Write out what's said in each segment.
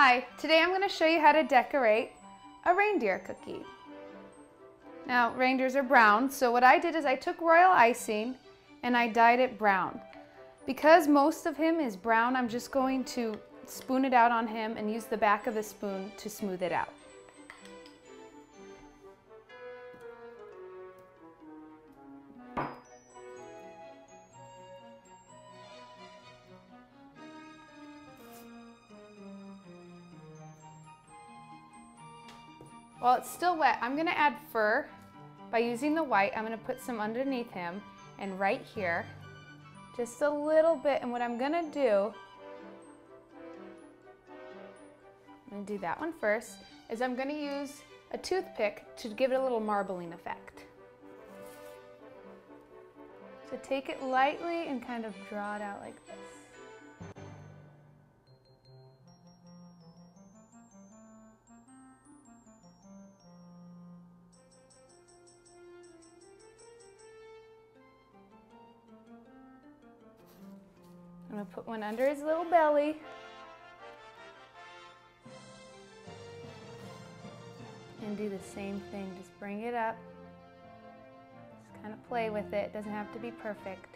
Hi, today I'm going to show you how to decorate a reindeer cookie. Now, reindeers are brown, so what I did is I took royal icing and I dyed it brown. Because most of him is brown, I'm just going to spoon it out on him and use the back of the spoon to smooth it out. While it's still wet, I'm going to add fur by using the white. I'm going to put some underneath him and right here, just a little bit. And what I'm going to do that one first, is I'm going to use a toothpick to give it a little marbling effect. So take it lightly and kind of draw it out like this. I'm going to put one under his little belly. And do the same thing. Just bring it up. Just kind of play with it. It doesn't have to be perfect.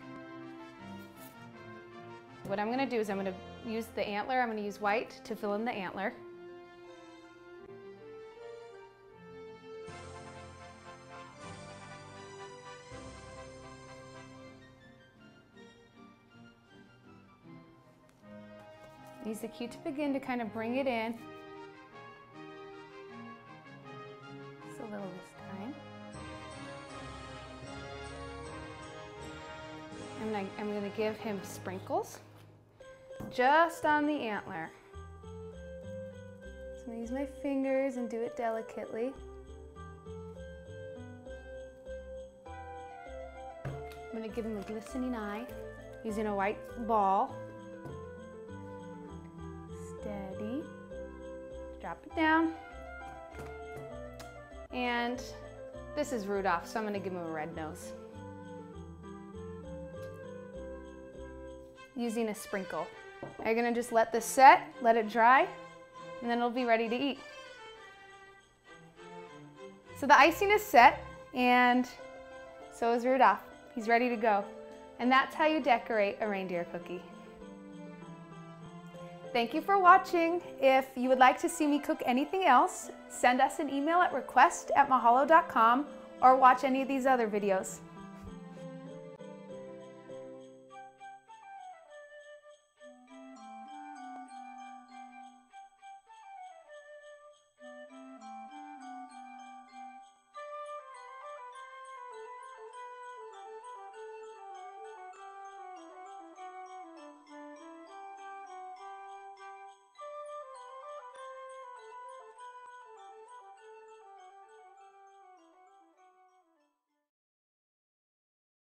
What I'm going to do is I'm going to use the antler. I'm going to use white to fill in the antler. Use the Q-tip again to kind of bring it in. Just a little this time. And I'm going to give him sprinkles just on the antler. So I'm going to use my fingers and do it delicately. I'm going to give him a glistening eye using a white ball. Steady, drop it down, and this is Rudolph, so I'm going to give him a red nose using a sprinkle. You're going to just let this set, let it dry, and then it'll be ready to eat. So the icing is set, and so is Rudolph. He's ready to go, and that's how you decorate a reindeer cookie. Thank you for watching. If you would like to see me cook anything else, send us an email at request@mahalo.com or watch any of these other videos.